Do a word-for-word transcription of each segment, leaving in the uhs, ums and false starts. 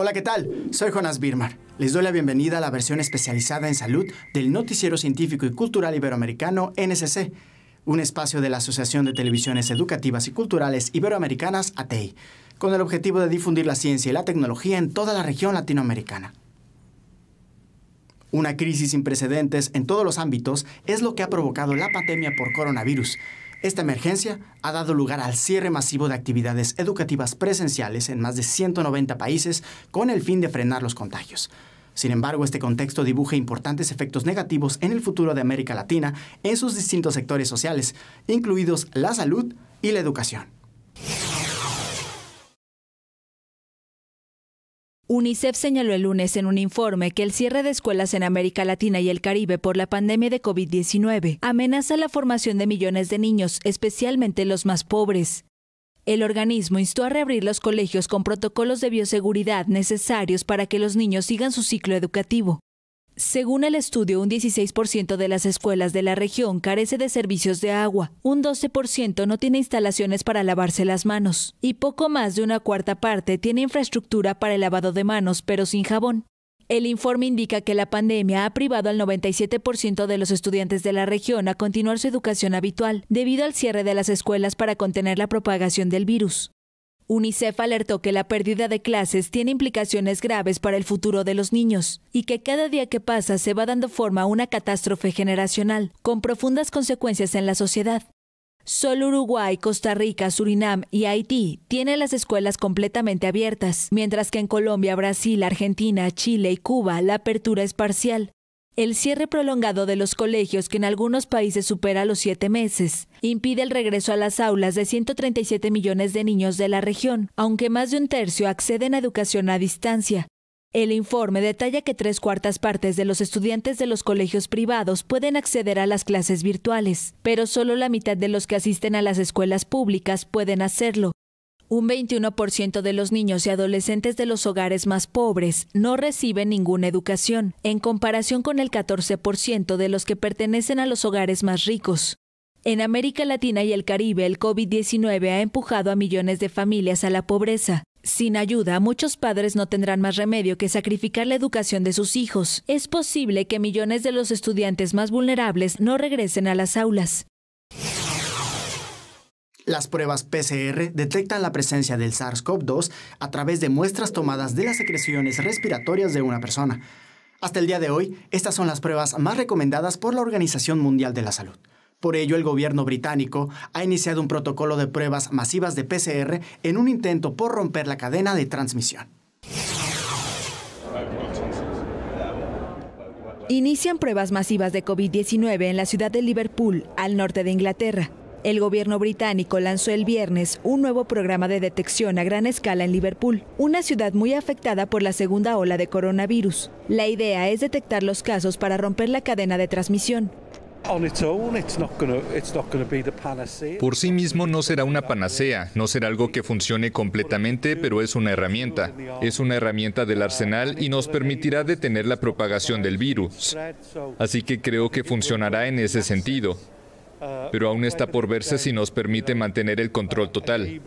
Hola, ¿qué tal? Soy Jonas Birmar. Les doy la bienvenida a la versión especializada en salud del noticiero científico y cultural iberoamericano N C C, un espacio de la Asociación de Televisiones Educativas y Culturales Iberoamericanas A T E I, con el objetivo de difundir la ciencia y la tecnología en toda la región latinoamericana. Una crisis sin precedentes en todos los ámbitos es lo que ha provocado la pandemia por coronavirus. Esta emergencia ha dado lugar al cierre masivo de actividades educativas presenciales en más de ciento noventa países con el fin de frenar los contagios. Sin embargo, este contexto dibuja importantes efectos negativos en el futuro de América Latina en sus distintos sectores sociales, incluidos la salud y la educación. UNICEF señaló el lunes en un informe que el cierre de escuelas en América Latina y el Caribe por la pandemia de COVID diecinueve amenaza la formación de millones de niños, especialmente los más pobres. El organismo instó a reabrir los colegios con protocolos de bioseguridad necesarios para que los niños sigan su ciclo educativo. Según el estudio, un dieciséis por ciento de las escuelas de la región carece de servicios de agua, un doce por ciento no tiene instalaciones para lavarse las manos y poco más de una cuarta parte tiene infraestructura para el lavado de manos, pero sin jabón. El informe indica que la pandemia ha privado al noventa y siete por ciento de los estudiantes de la región a continuar su educación habitual debido al cierre de las escuelas para contener la propagación del virus. UNICEF alertó que la pérdida de clases tiene implicaciones graves para el futuro de los niños y que cada día que pasa se va dando forma a una catástrofe generacional, con profundas consecuencias en la sociedad. Solo Uruguay, Costa Rica, Surinam y Haití tienen las escuelas completamente abiertas, mientras que en Colombia, Brasil, Argentina, Chile y Cuba la apertura es parcial. El cierre prolongado de los colegios, que en algunos países supera los siete meses, impide el regreso a las aulas de ciento treinta y siete millones de niños de la región, aunque más de un tercio acceden a educación a distancia. El informe detalla que tres cuartas partes de los estudiantes de los colegios privados pueden acceder a las clases virtuales, pero solo la mitad de los que asisten a las escuelas públicas pueden hacerlo. Un veintiuno por ciento de los niños y adolescentes de los hogares más pobres no reciben ninguna educación, en comparación con el catorce por ciento de los que pertenecen a los hogares más ricos. En América Latina y el Caribe, el COVID diecinueve ha empujado a millones de familias a la pobreza. Sin ayuda, muchos padres no tendrán más remedio que sacrificar la educación de sus hijos. Es posible que millones de los estudiantes más vulnerables no regresen a las aulas. Las pruebas P C R detectan la presencia del SARS CoV dos a través de muestras tomadas de las secreciones respiratorias de una persona. Hasta el día de hoy, estas son las pruebas más recomendadas por la Organización Mundial de la Salud. Por ello, el gobierno británico ha iniciado un protocolo de pruebas masivas de P C R en un intento por romper la cadena de transmisión. Inician pruebas masivas de COVID diecinueve en la ciudad de Liverpool, al norte de Inglaterra. El gobierno británico lanzó el viernes un nuevo programa de detección a gran escala en Liverpool, una ciudad muy afectada por la segunda ola de coronavirus. La idea es detectar los casos para romper la cadena de transmisión. Por sí mismo no será una panacea, no será algo que funcione completamente, pero es una herramienta. Es una herramienta del arsenal y nos permitirá detener la propagación del virus. Así que creo que funcionará en ese sentido. Pero aún está por verse si nos permite mantener el control total.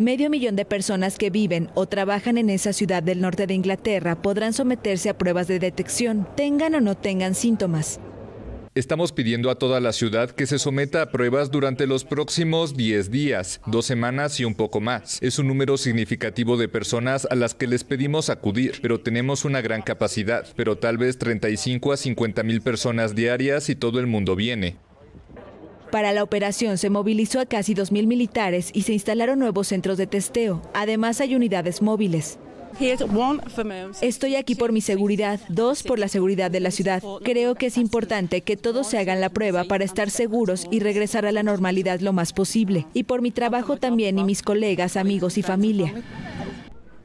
Medio millón de personas que viven o trabajan en esa ciudad del norte de Inglaterra podrán someterse a pruebas de detección, tengan o no tengan síntomas. Estamos pidiendo a toda la ciudad que se someta a pruebas durante los próximos diez días, dos semanas y un poco más. Es un número significativo de personas a las que les pedimos acudir, pero tenemos una gran capacidad, pero tal vez treinta y cinco a cincuenta mil personas diarias y todo el mundo viene. Para la operación se movilizó a casi dos mil militares y se instalaron nuevos centros de testeo. Además hay unidades móviles. Estoy aquí por mi seguridad, dos por la seguridad de la ciudad. Creo que es importante que todos se hagan la prueba para estar seguros y regresar a la normalidad lo más posible. Y por mi trabajo también y mis colegas, amigos y familia.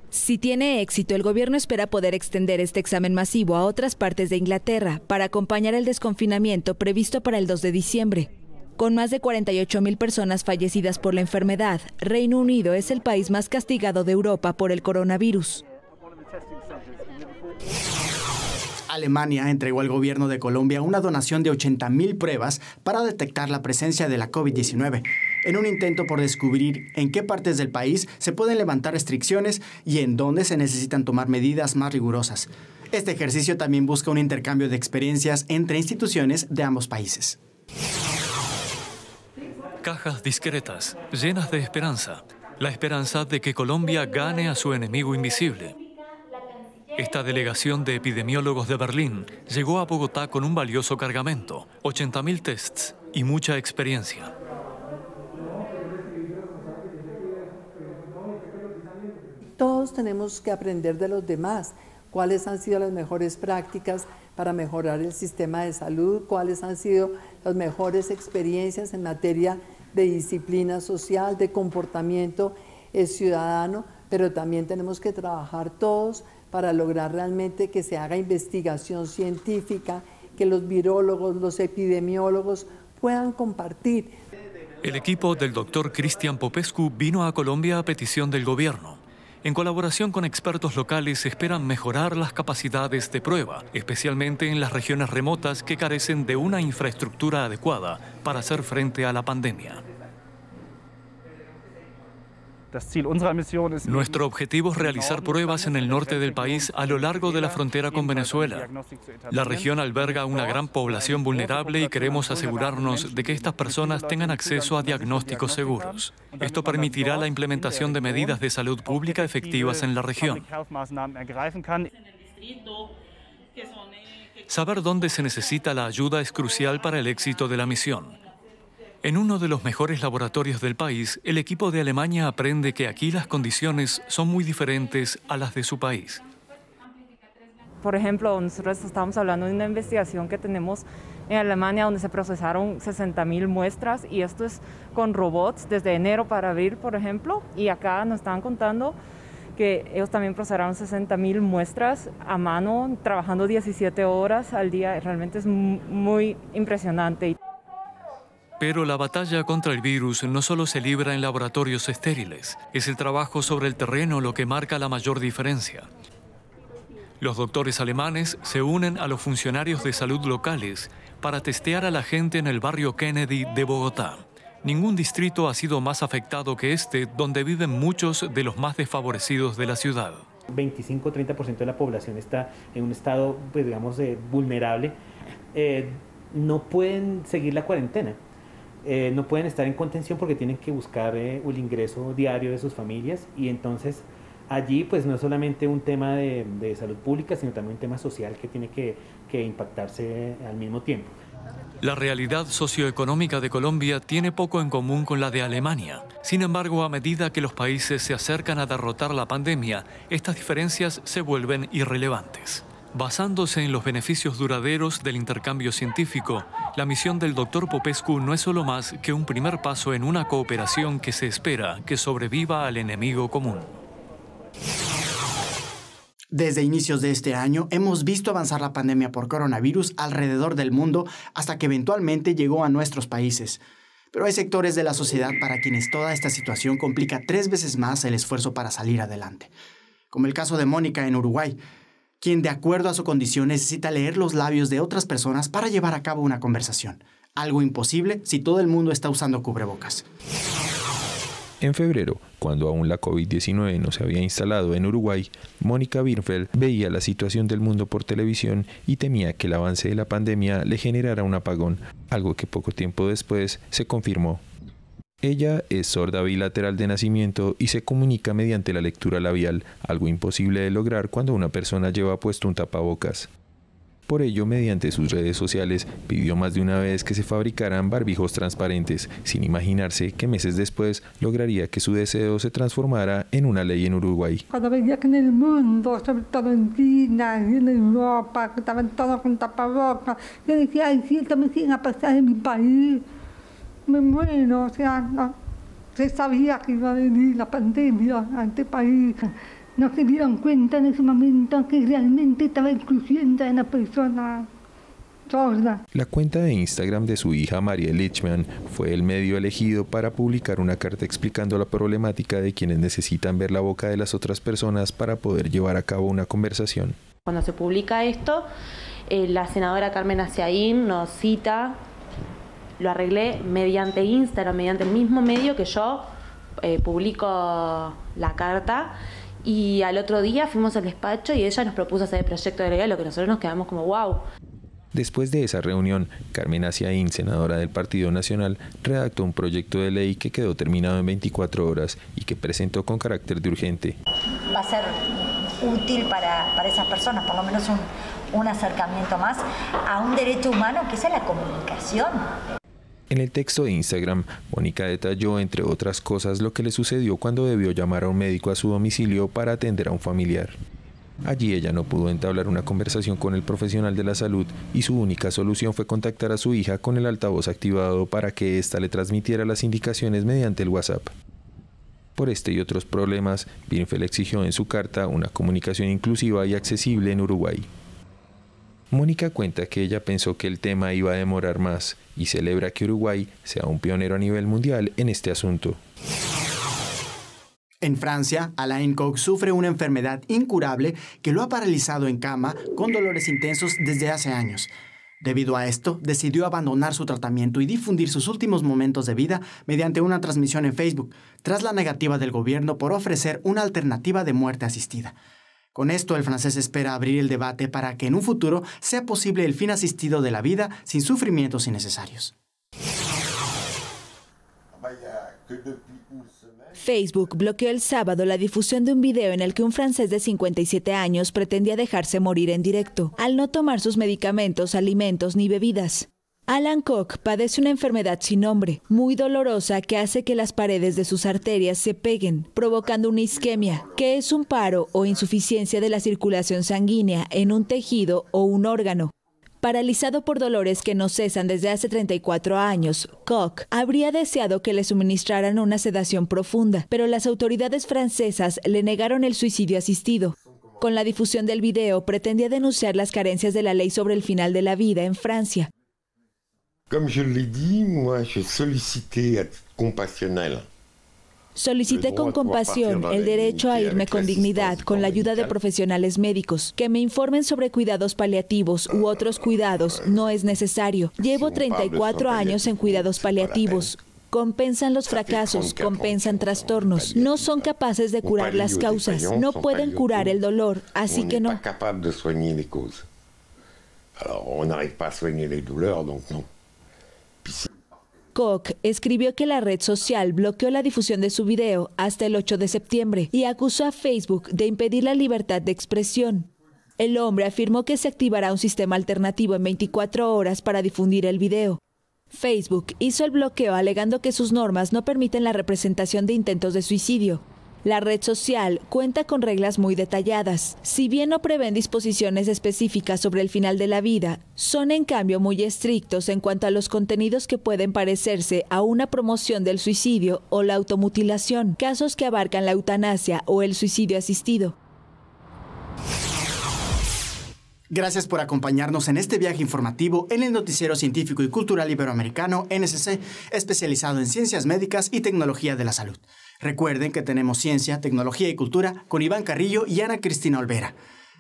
Si tiene éxito, el gobierno espera poder extender este examen masivo a otras partes de Inglaterra para acompañar el desconfinamiento previsto para el dos de diciembre. Con más de cuarenta y ocho mil personas fallecidas por la enfermedad, Reino Unido es el país más castigado de Europa por el coronavirus. Alemania entregó al gobierno de Colombia una donación de ochenta mil pruebas para detectar la presencia de la COVID diecinueve. en un intento por descubrir en qué partes del país se pueden levantar restricciones y en dónde se necesitan tomar medidas más rigurosas. Este ejercicio también busca un intercambio de experiencias entre instituciones de ambos países. Cajas discretas, llenas de esperanza. La esperanza de que Colombia gane a su enemigo invisible. Esta delegación de epidemiólogos de Berlín llegó a Bogotá con un valioso cargamento, ochenta mil tests y mucha experiencia. Todos tenemos que aprender de los demás, cuáles han sido las mejores prácticas para mejorar el sistema de salud, cuáles han sido las mejores experiencias en materia de disciplina social, de comportamiento ciudadano, pero también tenemos que trabajar todos para lograr realmente que se haga investigación científica, que los virólogos, los epidemiólogos puedan compartir. El equipo del doctor Cristian Popescu vino a Colombia a petición del gobierno. En colaboración con expertos locales esperan mejorar las capacidades de prueba, especialmente en las regiones remotas que carecen de una infraestructura adecuada para hacer frente a la pandemia. Nuestro objetivo es realizar pruebas en el norte del país a lo largo de la frontera con Venezuela. La región alberga una gran población vulnerable y queremos asegurarnos de que estas personas tengan acceso a diagnósticos seguros. Esto permitirá la implementación de medidas de salud pública efectivas en la región. Saber dónde se necesita la ayuda es crucial para el éxito de la misión. En uno de los mejores laboratorios del país, el equipo de Alemania aprende que aquí las condiciones son muy diferentes a las de su país. Por ejemplo, nosotros estamos hablando de una investigación que tenemos en Alemania donde se procesaron sesenta mil muestras y esto es con robots desde enero para abril, por ejemplo, y acá nos estaban contando que ellos también procesaron sesenta mil muestras a mano, trabajando diecisiete horas al día. Realmente es muy impresionante. Pero la batalla contra el virus no solo se libra en laboratorios estériles, es el trabajo sobre el terreno lo que marca la mayor diferencia. Los doctores alemanes se unen a los funcionarios de salud locales para testear a la gente en el barrio Kennedy de Bogotá. Ningún distrito ha sido más afectado que este, donde viven muchos de los más desfavorecidos de la ciudad. veinticinco a treinta por ciento de la población está en un estado, pues, digamos, eh, vulnerable. Eh, no pueden seguir la cuarentena. Eh, no pueden estar en contención porque tienen que buscar eh, el ingreso diario de sus familias y entonces allí pues no es solamente un tema de, de salud pública, sino también un tema social que tiene que, que impactarse al mismo tiempo. La realidad socioeconómica de Colombia tiene poco en común con la de Alemania. Sin embargo, a medida que los países se acercan a derrotar la pandemia, estas diferencias se vuelven irrelevantes. Basándose en los beneficios duraderos del intercambio científico, la misión del doctor Popescu no es solo más que un primer paso en una cooperación que se espera que sobreviva al enemigo común. Desde inicios de este año hemos visto avanzar la pandemia por coronavirus alrededor del mundo hasta que eventualmente llegó a nuestros países. Pero hay sectores de la sociedad para quienes toda esta situación complica tres veces más el esfuerzo para salir adelante. Como el caso de Mónica en Uruguay, quien de acuerdo a su condición necesita leer los labios de otras personas para llevar a cabo una conversación. Algo imposible si todo el mundo está usando cubrebocas. En febrero, cuando aún la COVID diecinueve no se había instalado en Uruguay, Mónica Birnfeld veía la situación del mundo por televisión y temía que el avance de la pandemia le generara un apagón, algo que poco tiempo después se confirmó. Ella es sorda bilateral de nacimiento y se comunica mediante la lectura labial, algo imposible de lograr cuando una persona lleva puesto un tapabocas. Por ello, mediante sus redes sociales, pidió más de una vez que se fabricaran barbijos transparentes, sin imaginarse que meses después lograría que su deseo se transformara en una ley en Uruguay. Cuando veía que en el mundo, sobre todo en China y en Europa, que estaban todos con tapabocas, yo decía, ay, si esto me sigue a pasar en mi país, me muero, o sea, no, se sabía que iba a venir la pandemia a este país. No se dieron cuenta en ese momento que realmente estaba incluyendo a una persona sorda. La cuenta de Instagram de su hija María Lichman fue el medio elegido para publicar una carta explicando la problemática de quienes necesitan ver la boca de las otras personas para poder llevar a cabo una conversación. Cuando se publica esto, eh, la senadora Carmen Asiaín nos cita lo arreglé mediante Instagram, mediante el mismo medio que yo eh, publico la carta. Y al otro día fuimos al despacho y ella nos propuso hacer el proyecto de regalo, que nosotros nos quedamos como wow. Después de esa reunión, Carmen Asiaín, senadora del Partido Nacional, redactó un proyecto de ley que quedó terminado en veinticuatro horas y que presentó con carácter de urgente. Va a ser útil para, para esas personas, por lo menos un, un acercamiento más a un derecho humano que es la comunicación. En el texto de Instagram, Mónica detalló, entre otras cosas, lo que le sucedió cuando debió llamar a un médico a su domicilio para atender a un familiar. Allí ella no pudo entablar una conversación con el profesional de la salud y su única solución fue contactar a su hija con el altavoz activado para que ésta le transmitiera las indicaciones mediante el WhatsApp. Por este y otros problemas, Birnfeld exigió en su carta una comunicación inclusiva y accesible en Uruguay. Mónica cuenta que ella pensó que el tema iba a demorar más y celebra que Uruguay sea un pionero a nivel mundial en este asunto. En Francia, Alain Cocq sufre una enfermedad incurable que lo ha paralizado en cama con dolores intensos desde hace años. Debido a esto, decidió abandonar su tratamiento y difundir sus últimos momentos de vida mediante una transmisión en Facebook, tras la negativa del gobierno por ofrecer una alternativa de muerte asistida. Con esto, el francés espera abrir el debate para que en un futuro sea posible el fin asistido de la vida sin sufrimientos innecesarios. Facebook bloqueó el sábado la difusión de un video en el que un francés de cincuenta y siete años pretendía dejarse morir en directo, al no tomar sus medicamentos, alimentos ni bebidas. Alain Cocq padece una enfermedad sin nombre, muy dolorosa, que hace que las paredes de sus arterias se peguen, provocando una isquemia, que es un paro o insuficiencia de la circulación sanguínea en un tejido o un órgano. Paralizado por dolores que no cesan desde hace treinta y cuatro años, Cocq habría deseado que le suministraran una sedación profunda, pero las autoridades francesas le negaron el suicidio asistido. Con la difusión del video, pretendía denunciar las carencias de la ley sobre el final de la vida en Francia. Como yo le dije, moi, yo solicité a compasional. Solicité con compasión el derecho a irme con dignidad, con la ayuda de profesionales médicos. Que me informen sobre cuidados paliativos u otros cuidados no es necesario. Llevo treinta y cuatro años en cuidados paliativos. Compensan los fracasos, compensan trastornos. No son capaces de curar las causas. No pueden curar el dolor, así que no. Cocq escribió que la red social bloqueó la difusión de su video hasta el ocho de septiembre y acusó a Facebook de impedir la libertad de expresión. El hombre afirmó que se activará un sistema alternativo en veinticuatro horas para difundir el video. Facebook hizo el bloqueo alegando que sus normas no permiten la representación de intentos de suicidio. La red social cuenta con reglas muy detalladas. Si bien no prevén disposiciones específicas sobre el final de la vida, son en cambio muy estrictos en cuanto a los contenidos que pueden parecerse a una promoción del suicidio o la automutilación, casos que abarcan la eutanasia o el suicidio asistido. Gracias por acompañarnos en este viaje informativo en el Noticiero Científico y Cultural Iberoamericano N C C, especializado en ciencias médicas y tecnología de la salud. Recuerden que tenemos Ciencia, Tecnología y Cultura con Iván Carrillo y Ana Cristina Olvera.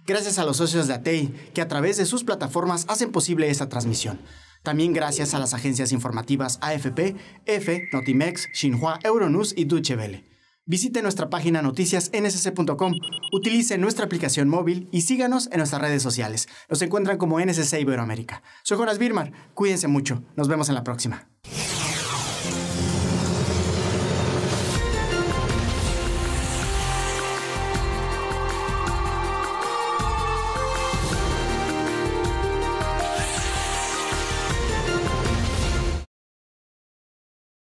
Gracias a los socios de A T E I, que a través de sus plataformas hacen posible esta transmisión. También gracias a las agencias informativas A F P, EFE, Notimex, Xinhua, Euronews y Deutsche Welle. Visite nuestra página noticias n c c punto com, utilice nuestra aplicación móvil y síganos en nuestras redes sociales. Nos encuentran como N C C Iberoamérica. Soy Jonas Birmar, cuídense mucho. Nos vemos en la próxima.